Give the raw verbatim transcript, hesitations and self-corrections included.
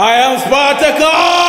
I am Spartacus!